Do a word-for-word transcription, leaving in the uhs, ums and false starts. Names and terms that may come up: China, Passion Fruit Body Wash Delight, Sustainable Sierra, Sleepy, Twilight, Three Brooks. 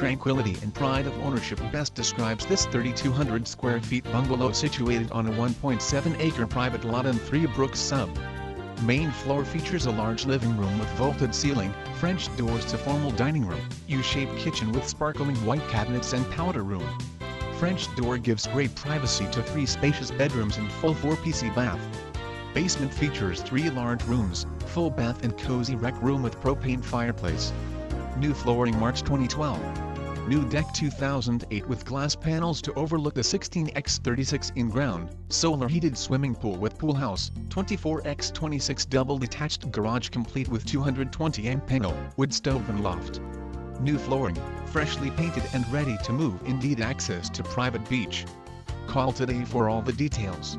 tranquility and pride of ownership best describes this three thousand two hundred square feet bungalow situated on a one point seven acre private lot in Three Brooks, Sub. Main floor features a large living room with vaulted ceiling, French doors to formal dining room, U-shaped kitchen with sparkling white cabinets and powder room. French door gives great privacy to three spacious bedrooms and full four P C bath. Basement features three large rooms, full bath and cozy rec room with propane fireplace. New flooring March twenty twelve. New deck two thousand eight with glass panels to overlook the sixteen by thirty-six in-ground, solar heated swimming pool with pool house, twenty-four by twenty-six double detached garage complete with two hundred twenty amp panel, wood stove and loft. New flooring, freshly painted and ready to move. Indeed access to private beach. Call today for all the details.